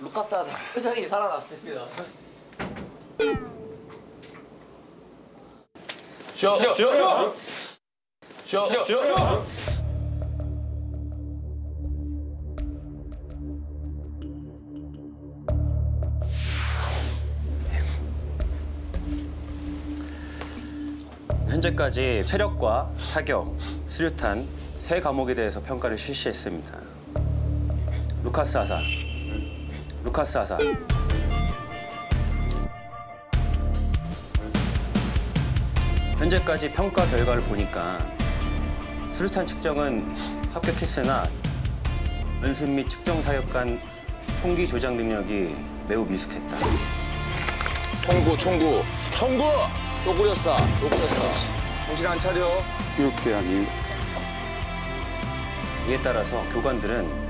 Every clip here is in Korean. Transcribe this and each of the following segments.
루카스 하자. 표정이 살아났습니다. 쉬어, 쉬어, 쉬어. 쉬어, 쉬어, 쉬어. 현재까지 체력과 사격, 수류탄 세 과목에 대해서 평가를 실시했습니다. 루카스 하사. 루카스 하사. 현재까지 평가 결과를 보니까 수류탄 측정은 합격했으나 연습 및 측정 사격 간 총기 조작 능력이 매우 미숙했다. 총구, 총구, 총구! 쪼그렸어, 쪼그렸어. 정신 안 차려. 이렇게 아니. 이에 따라서 교관들은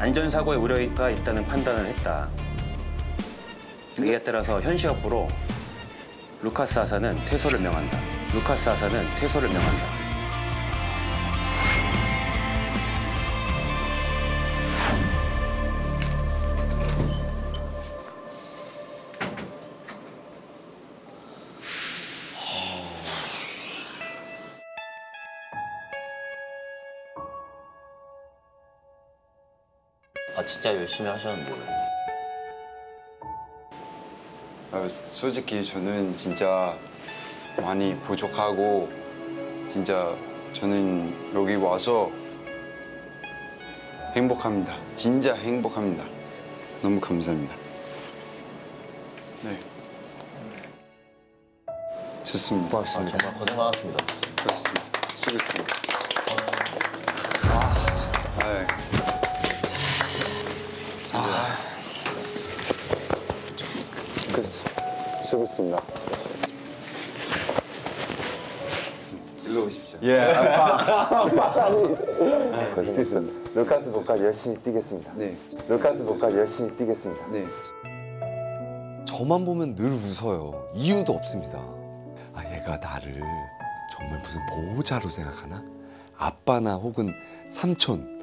안전사고의 우려가 있다는 판단을 했다. 이에 따라서 현 시합으로 루카스 하사는 퇴소를 명한다. 루카스 하사는 퇴소를 명한다. 아, 진짜 열심히 하셨는데. 솔직히 저는 진짜 많이 부족하고 진짜 저는 여기 와서 행복합니다. 진짜 행복합니다. 너무 감사합니다. 네. 좋습니다. 고맙습니다. 아, 정말 고생 많았습니다. 고맙습니다. 수고했습니다. 아, 진짜. 아. 수고했습니다. 일로 오십시오. 예. 아빠. 고생하셨습니다. 루카스 복까지 열심히 뛰겠습니다. 네. 루카스 복까지 열심히 뛰겠습니다. 네. 저만 보면 늘 웃어요. 이유도 없습니다. 아, 얘가 나를 정말 무슨 보호자로 생각하나? 아빠나 혹은 삼촌.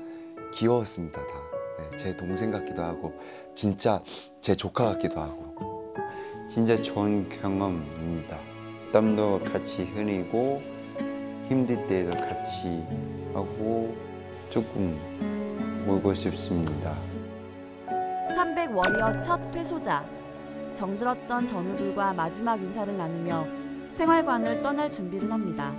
귀여웠습니다, 다. 네, 제 동생 같기도 하고 진짜 제 조카 같기도 하고. 진짜 좋은 경험입니다. 땀도 같이 흘리고 힘들 때도 같이 하고 조금 울고 싶습니다. 300 워리어 첫 퇴소자. 정들었던 전우들과 마지막 인사를 나누며 생활관을 떠날 준비를 합니다.